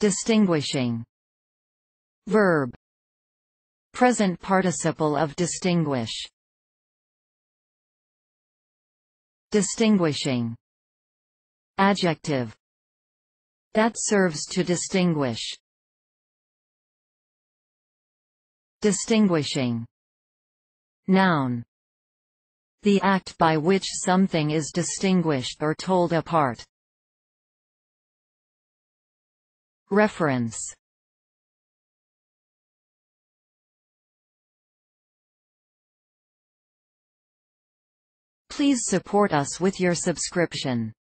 Distinguishing. Verb. Present participle of distinguish. Distinguishing. Adjective. That serves to distinguish. Distinguishing. Noun. The act by which something is distinguished or told apart. Reference. Please support us with your subscription.